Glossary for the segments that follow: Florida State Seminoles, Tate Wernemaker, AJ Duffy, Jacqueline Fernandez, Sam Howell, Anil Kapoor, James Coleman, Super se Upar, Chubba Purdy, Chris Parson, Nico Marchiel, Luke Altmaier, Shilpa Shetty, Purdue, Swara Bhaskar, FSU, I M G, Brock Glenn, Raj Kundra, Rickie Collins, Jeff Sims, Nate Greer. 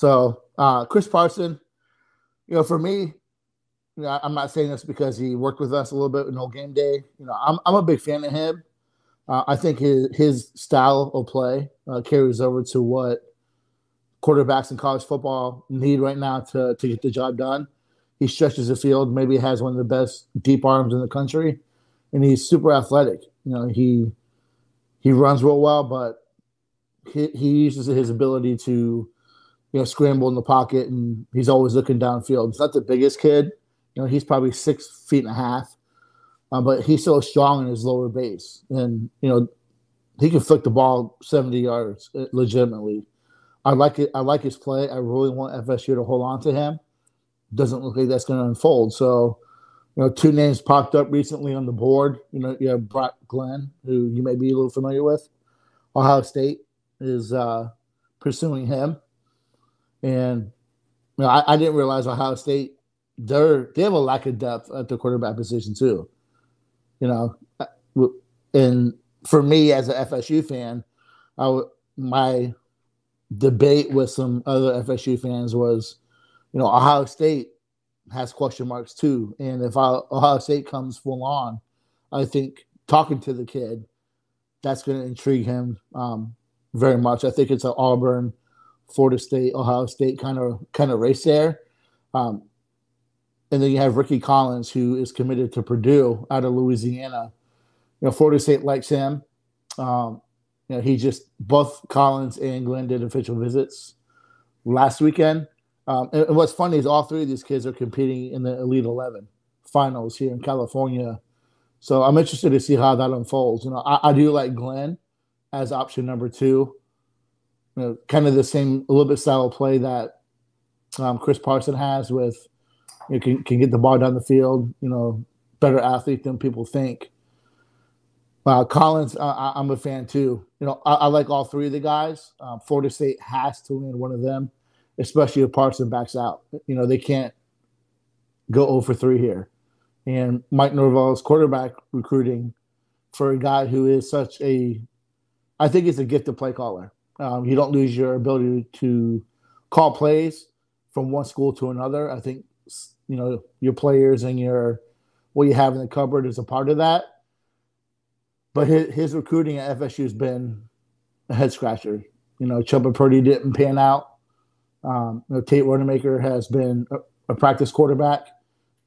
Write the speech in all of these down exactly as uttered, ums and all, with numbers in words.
So uh, Chris Parson, you know, for me, you know, I'm not saying this because he worked with us a little bit in Old Game Day. You know, I'm I'm a big fan of him. Uh, I think his his style of play uh, carries over to what quarterbacks in college football need right now to to get the job done. He stretches the field. Maybe has one of the best deep arms in the country, and he's super athletic. You know, he he runs real well, but he, he uses his ability to, you know, scramble in the pocket, and he's always looking downfield. He's not the biggest kid. You know, he's probably six feet and a half, uh, but he's so strong in his lower base, and you know, he can flick the ball seventy yards legitimately. I like it. I like his play. I really want F S U to hold on to him. Doesn't look like that's going to unfold. So, you know, two names popped up recently on the board. You know, you have Brock Glenn, who you may be a little familiar with. Ohio State is uh, pursuing him. And, you know, I, I didn't realize Ohio State, they're, they have a lack of depth at the quarterback position too. You know, and for me as an F S U fan, I w- my debate with some other F S U fans was, you know, Ohio State has question marks too. And if Ohio State comes full on, I think talking to the kid, that's going to intrigue him um, very much. I think it's an Auburn, Florida State, Ohio State kind of kind of race there. Um, and then you have Rickie Collins, who is committed to Purdue out of Louisiana. You know, Florida State likes him. Um, you know, he just both Collins and Glenn did official visits last weekend. Um, and what's funny is all three of these kids are competing in the Elite eleven finals here in California. So I'm interested to see how that unfolds. You know, I, I do like Glenn as option number two. You know, kind of the same, a little bit style of play that um, Chris Parson has with, you know, can, can get the ball down the field, you know, better athlete than people think. Uh, Collins, I, I'm a fan too. You know, I, I like all three of the guys. Um, Florida State has to win one of them, especially if Parson backs out. You know, they can't go oh for three here. And Mike Norvell's quarterback recruiting for a guy who is such a – I think it's a gifted play caller. Um, you don't lose your ability to call plays from one school to another. I think, you know, your players and your what you have in the cupboard is a part of that. But his, his recruiting at F S U has been a head-scratcher. You know, Chubba Purdy didn't pan out. Um, you know, Tate Wernemaker has been a, a practice quarterback.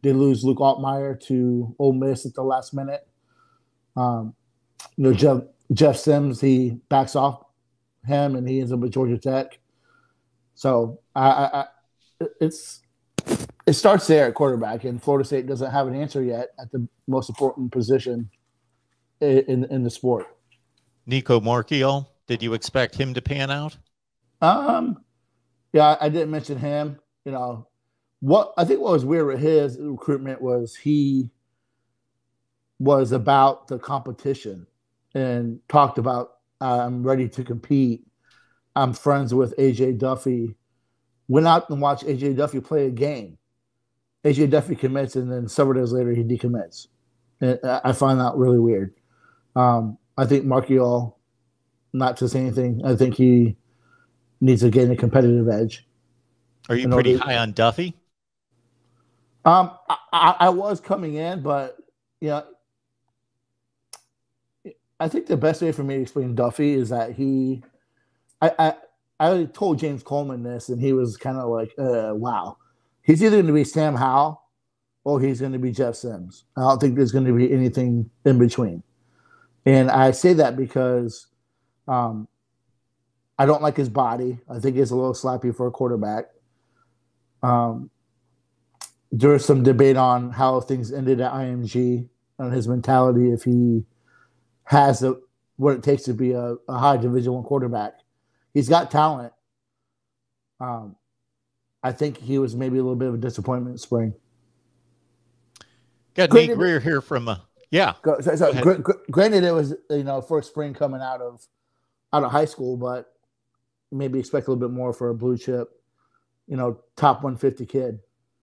They lose Luke Altmaier to Ole Miss at the last minute. Um, you know, Jeff, Jeff Sims, he backs off him, and he ends up with Georgia Tech. So I, I, I, it's it starts there at quarterback, and Florida State doesn't have an answer yet at the most important position in in, in the sport. Nico Marchiel, did you expect him to pan out? Um. Yeah, I didn't mention him. You know, what I think what was weird with his recruitment was he was about the competition and talked about I'm ready to compete. I'm friends with A J Duffy. Went out and watched A J Duffy play a game. A J Duffy commits, and then several days later he decommits. And I find that really weird. Um, I think Marchiel, not to say anything, I think he needs to gain a competitive edge. Are you pretty high on Duffy? Um, I, I, I was coming in, but you know, I think the best way for me to explain Duffy is that he, I, I, I told James Coleman this, and he was kind of like, uh, "Wow, he's either going to be Sam Howell or he's going to be Jeff Sims. I don't think there's going to be anything in between." And I say that because, um. I don't like his body. I think he's a little slappy for a quarterback. Um, there was some debate on how things ended at I M G and his mentality, if he has a, what it takes to be a, a high Division One quarterback. He's got talent. Um, I think he was maybe a little bit of a disappointment in spring. Got Nate Greer here from uh, yeah. Go, so, so, go gr- gr- granted, it was you know first spring coming out of out of high school, but maybe expect a little bit more for a blue chip, you know, top one fifty kid.